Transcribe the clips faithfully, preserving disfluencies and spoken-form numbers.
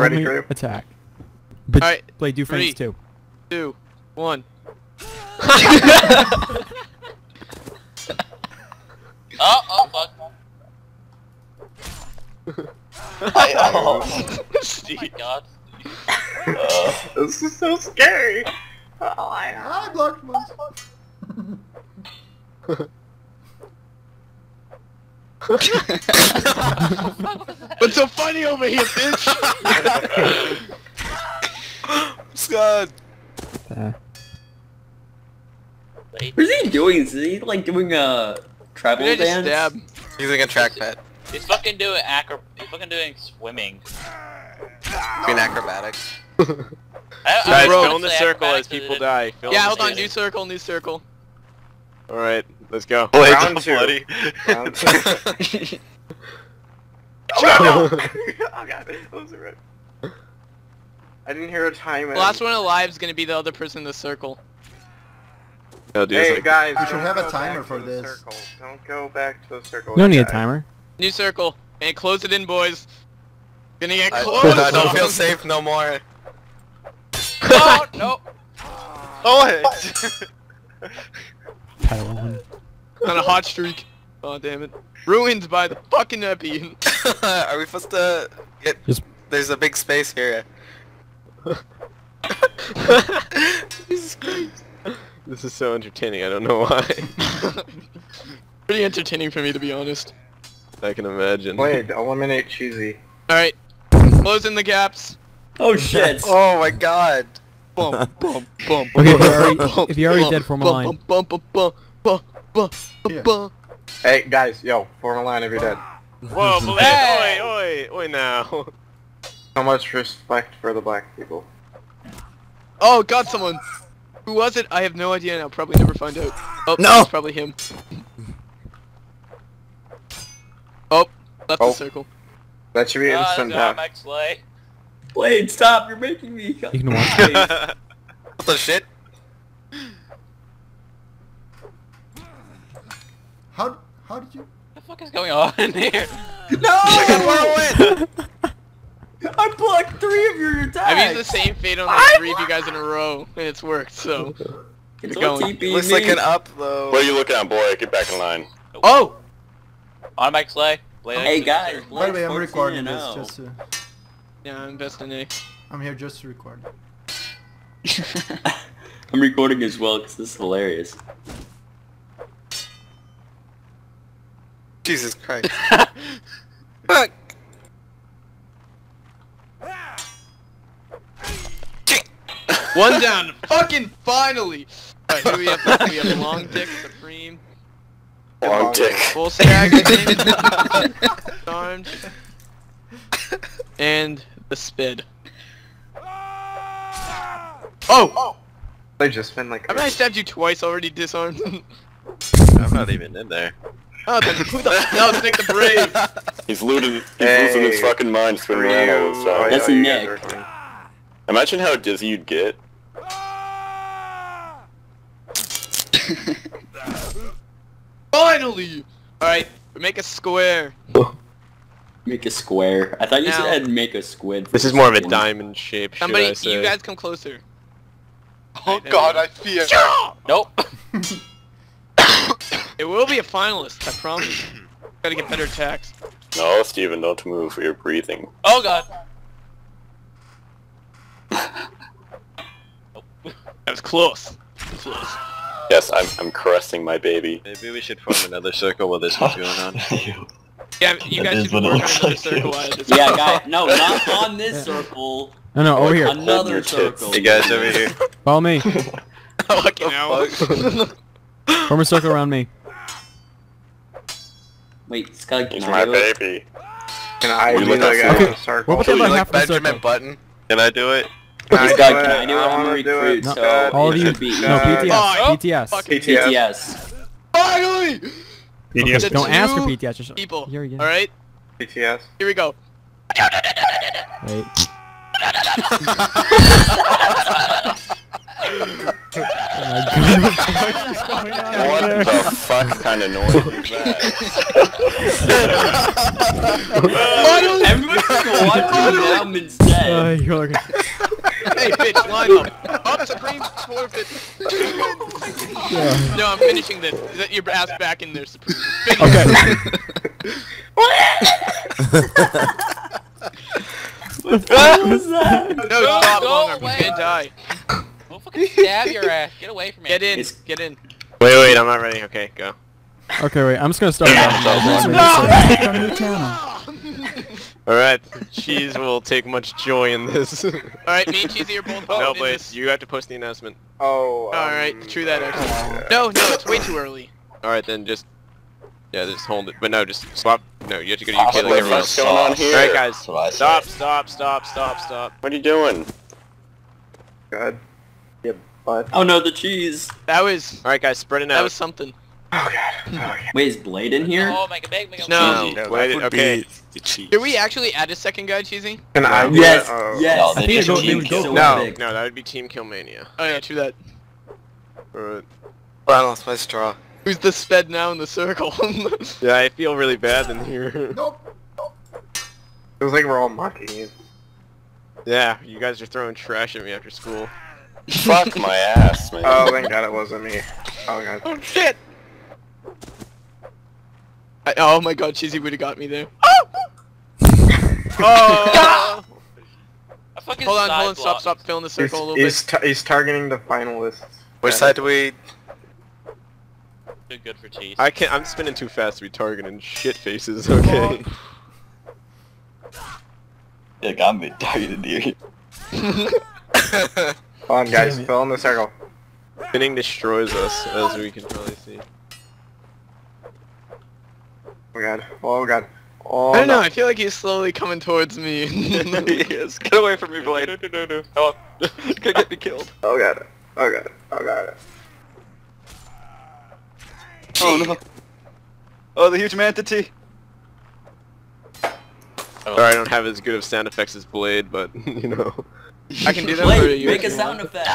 ready, Drew? Attack. But all right, play do three, too. Two, one. oh, oh, fuck. I, oh. oh my god. Uh, this is so scary. Oh, I, I blocked myself. What's so funny over here, bitch? Scott. Uh. What is he doing? Is he like doing a travel dance? Just dab. He's like a trackpad. He's fucking doing acro. He's fucking doing swimming. Doing acrobatics. Guys, fill in the circle as people die. Fill yeah, hold on. New circle. New circle. All right. Let's go. Blades Round two. Bloody. Round two. Oh, no. Oh god, that wasn't right. I didn't hear a timer. Last one alive is gonna be the other person in the circle. No, dude, hey guys, we should have a timer for this. Circle. Don't go back to the circle. We don't need a timer. New circle. And close it in, boys. Gonna get close. I, I don't feel safe no more. Oh no. Oh it. On a hot streak. Oh damn it! Ruined by the fucking epi. Are we supposed to get? Just... There's a big space here. Jesus Christ! This is so entertaining. I don't know why. Pretty entertaining for me, to be honest. I can imagine. Wait, eliminate cheesy. All right, closing the gaps. Oh shit! Oh my god! Bump, bump, bump. Okay, if you're already dead, form a line. Bump, bump, bump, bump, bump, bump, bump. Hey guys, yo, form a line if you're dead. Whoa, boy, oi, oi, oi now. So much respect for the black people. Oh, got someone. Who was it? I have no idea, and I'll probably never find out. Oh, no, it's probably him. Oh, left oh. the circle. That should be uh, instant death. Blade, stop! You're making me. You can watch it. What the shit? How how did you? What the fuck is going on in here? No! I I blocked three of your attacks. I've used the same fate on like three of you guys in a row, and it's worked. So it's going. T P Looks me. Like an up though. What are you looking at, boy? Get back in line. Oh! On Mike Slay. Blade, hey guys. By the way, I'm recording this just to. Yeah, I'm best in A. I'm here just to record. I'm recording as well because this is hilarious. Jesus Christ. Fuck! One down, fucking finally! Alright, who do we have? We have Long Dick Supreme. Long, Long Dick. Full Stag, I think. Armed. And the spid. Oh! Oh! I just been like. I mean, I stabbed you twice already, disarmed. I'm not even in there. Oh, then who the hell is Nick the Brave? He's looting. He's hey. losing his fucking mind spinning around all the time. That's Nick. Imagine how dizzy you'd get. Finally! All right, make a square. Make a square. I thought you now, said make a squid. This is more of a diamond shape. Somebody, I say. You guys come closer. Oh right, god, I fear. Nope. It will be a finalist, I promise. Gotta get better attacks. No, Steven, don't move. You're breathing. Oh god. Nope. That was close. Close. Yes, I'm. I'm caressing my baby. Maybe we should form another circle while this is going on. Yeah, you guys should work on another circle out of this. Yeah, guys, no, not on this circle. No, no, over here. Another circle. You guys over here. Follow me. Fucking hell. Form a circle around me. Wait, Scott, can I do it? He's my baby. Can I do that circle? What about half the circle? Button? Can I do it? Scott, can I do it? I'm a recruit, so... All of you... No, P T S. P T S. P T S. Finally! P T S. Okay, don't ask for P T S. Just people. Here again. All right. P T S. Here we go. Wait. my god, what the fuck is going on? What the fuck kind of noise is that? Everyone's going to watch the dead. Uh, you're like... Hey bitch, line up. Up Supreme, dwarf it. Yeah. No, I'm finishing this. Let your ass back in there, Supreme. Finish. Okay. What the fuck was that? No, stop, Longarm, you can't die. Don't fucking stab your ass. Get away from me. Get in, get in. Wait, wait, I'm not ready. Okay, go. Okay, wait, I'm just gonna start. Alright, Cheese will take much joy in this. Alright, me and Cheesy are both posting. No, Blaze, you have to post the announcement. Oh, Alright, um, true that, actually. No, no, it's way too early. Alright, then just... Yeah, just hold it. But no, just swap. No, you have to go to U K oh, like everyone else. Alright, guys. Stop, stop, stop, stop, stop. What are you doing? God. Yeah, butt. Oh no, the cheese. That was... Alright, guys, spread it out. That was something. Oh god. Oh god. Wait, is Blade in here? Oh, make a big, make a no, no Blade, okay. Did we actually add a second guy, Cheesy? Can I? Yes, uh, yes. No, I think team team kill. Kill. No, no, that would be Team Killmania. Oh yeah, true that. Alright. Oh, I lost my straw. Who's the sped now in the circle? Yeah, I feel really bad in here. Nope. It was like we're all mocking you. Yeah, you guys are throwing trash at me after school. Fuck my ass, man. Oh, thank god it wasn't me. Oh god. Oh shit! I, oh my god, Cheesy would have got me there. Oh! Oh! I fucking hold on, hold on, stop, stop, fill in the circle he's, a little he's bit. Ta he's targeting the finalists. Which yeah. side do we... Good for Cheese. I can't, I'm spinning too fast to be targeting shit faces, okay? Yeah, got me targeted here. Come on guys, fill in the circle. Spinning destroys us, as we can probably see. Oh god, oh god. Oh, I don't no. know, I feel like he's slowly coming towards me. He is. Get away from me, Blade. No, no, no, no. Oh, he's gonna get me killed. Oh god, oh god, oh god. Oh no. Oh, the huge manatee. Oh. Sorry, I don't have as good of sound effects as Blade, but, you know. I can do that Blade, for you. Make a sound effect.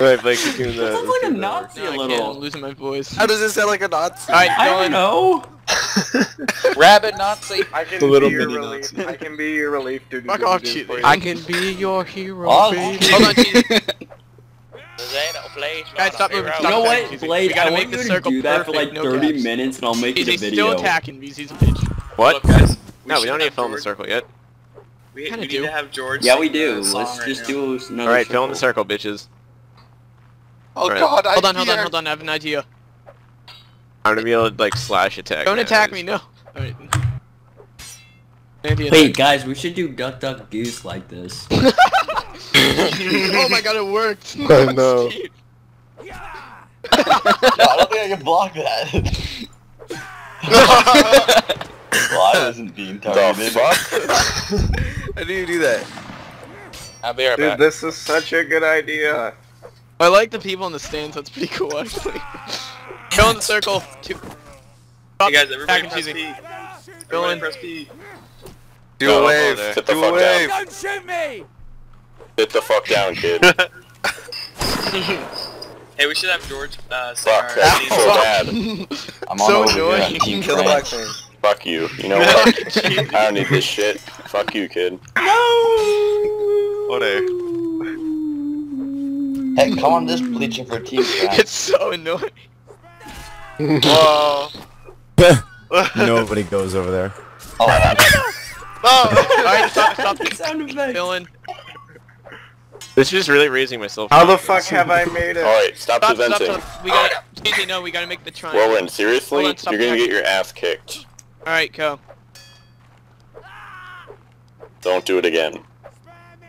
Alright, Blake, you're doing that. It sounds like a Nazi a little. I'm losing my voice. How does this sound like a Nazi? I, I don't know. Rabbit Nazi. I can be your relief. I can be your relief, dude. Fuck off, Cheesy. I can be your hero, baby. Hold on, Cheesy. Guys, stop moving. You know what, Blade? I want you to do that for like thirty minutes, and I'll make it a video. He's still attacking me. He's a bitch. What, guys? No, we don't need to film the circle yet. We need to have George. Yeah, we do. Let's just do another circle. Alright, film the circle, bitches. Oh right. god, I Hold on, hold on, hold on, I have an idea. I'm gonna be able to, like, slash attack. Don't attack me, no. Alright. Wait, guys, we should do duck duck goose like this. Oh my god, it worked! Oh no. No, I don't think I can block that. Well, I wasn't being targeted. How do you do that? I'll be right Dude, back. Dude, this is such a good idea. I like the people in the stands, that's pretty cool actually. Go in the circle. Two. Hey guys, everybody press P. Go in. Press P. Do no, a wave. Do Sit the fuck wave. Down. Don't shoot me! Sit the fuck down, kid. Hey, we should have George uh, say fuck, our... That's so bad. I'm on so over annoying. Here. Team Kill Black Man. Fuck you. You know what? I don't need this shit. Fuck you, kid. No! What a... Hey, come on, this bleaching for Team Black. It's so annoying. Whoa. Nobody goes over there. Oh, oh. Alright, stop, stop. Sound Dylan. This is really raising myself. How the fuck have I made it? Alright, stop, stop preventing. Stop, stop. We gotta, Cheesy, no, we gotta make the triangle. Warren, seriously? On, You're gonna get your ass kicked. Alright, go. Don't do it again.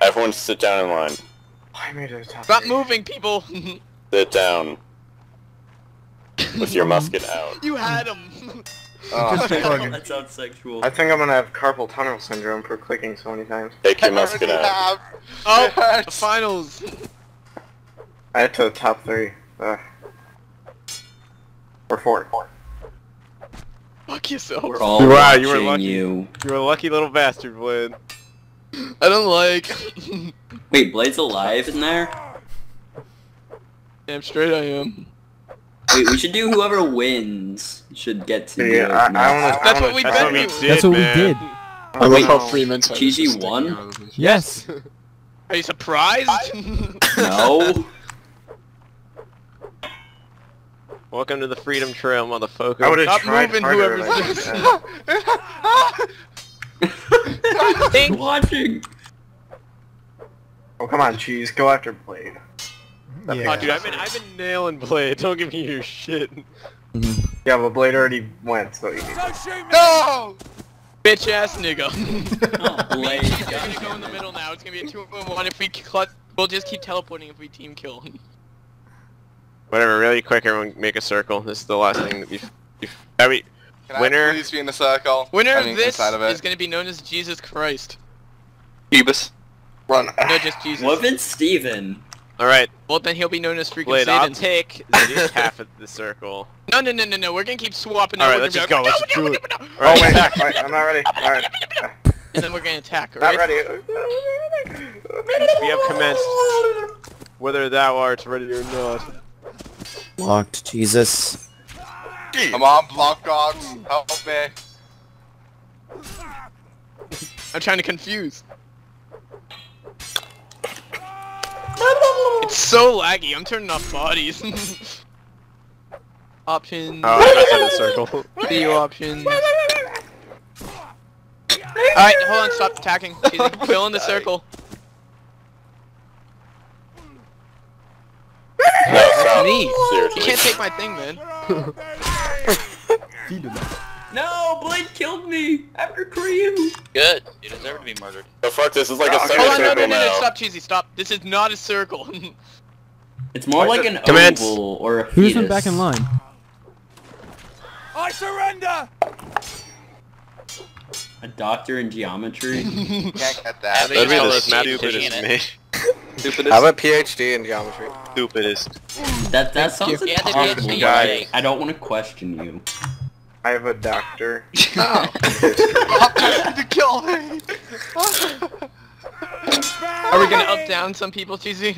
Everyone sit down in line. I made it Stop thing. moving, people! Sit down. With your musket out. You had him! Oh, that sounds sexual. I think I'm gonna have carpal tunnel syndrome for clicking so many times. Take your I musket out. Have. Oh, the finals! I had to the top three. Ugh. Or four. four. Fuck yourself. We're all wow, you were lucky. You. You're a lucky little bastard, Blade. I don't like. Wait, Blade's alive in there? Damn straight I am. Wait, we should do whoever wins should get to. Yeah, I, I wanna, that's I wanna, what we that's did. What we did. That's what man. we did. I love how Freeman G G won. Yes. Are you surprised? No. Welcome to the Freedom Trail, motherfucker. I would have tried harder. Like Ain't watching. Oh come on, cheese. Go after Blade. Yeah. Oh, dude, I've been I've been nailing Blade. Don't give me your shit. Yeah, but Blade already went, so you. No. Bitch ass nigga. Oh, Blade. He's gonna go in the middle now. It's gonna be a two on one. If we clutch, we'll just keep teleporting if we team kill. Whatever, really quick, everyone make a circle. This is the last thing that you've... you've I mean, Can winner... I please be in the circle? Winner I mean, of this of is going to be known as Jesus Christ. Jeebus. Run. No, just Jesus. What if it's Steven? Alright. Well, then he'll be known as freaking Blade, Satan. I'll take at least half of the circle. No, no, no, no, no. We're going to keep swapping. Alright, let's just go. Let's do it. Oh, wait, wait, I'm not ready. Alright. And then we're going to attack, right? Not ready. We have commenced. Whether thou art ready or not. Blocked, Jesus. Come on, block dogs, help me. I'm trying to confuse. It's so laggy, I'm turning off bodies. Options. Oh, that's in the circle. Video options. Alright, hold on, stop attacking. Fill in the circle. Me. You can't take my thing, man. No, Blade killed me after Cream. Good. You deserve to be murdered. Oh, fuck, this is like oh, a circle. Hold on, no, no, no, no, stop, Cheesy, stop. This is not a circle. It's more like an Commence. oval or a fetus. Who's been back in line? I surrender. A doctor in geometry. Can't get that. That'd be the stupidest me. Stupidest. I have a PhD in geometry. Stupidest. That that sounds like a PhD guy. I don't want to question you. I have a doctor. Oh. I'm trying to kill me. Are we gonna up down some people, Cheesy?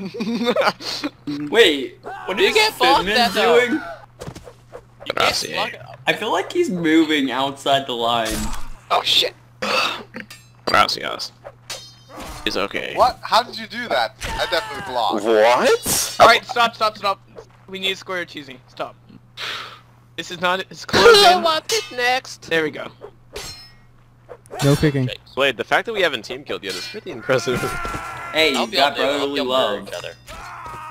Wait, what did you get blocked that doing? You can't block it. I feel like he's moving outside the line. Oh shit. Rousey us. It's okay. What? How did you do that? I definitely blocked. What? Alright, stop, stop, stop. We need a square, Cheesy. Stop. This is not as close. I want it next. There we go. No picking. Blade, the fact that we haven't team killed yet is pretty impressive. Hey, you got brotherly love.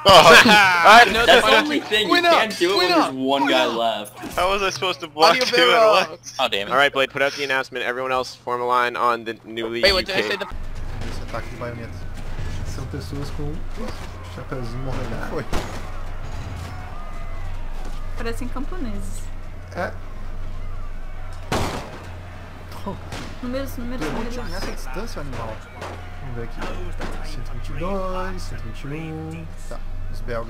Oh, I know that's the only thing you can't do it when there's one guy left. How was I supposed to block two at once? Oh damn it! All right, Blade, put out the announcement. Everyone else form a line on the newly. Wait, what did I say? Ataque de baioneta. São pessoas com chapéuzinho morrendo. Parecem camponeses. É. Números, números, números. Nessa distância, animal. Vamos ver aqui. cento e vinte e dois, cento e vinte e um. Tá, os belgas.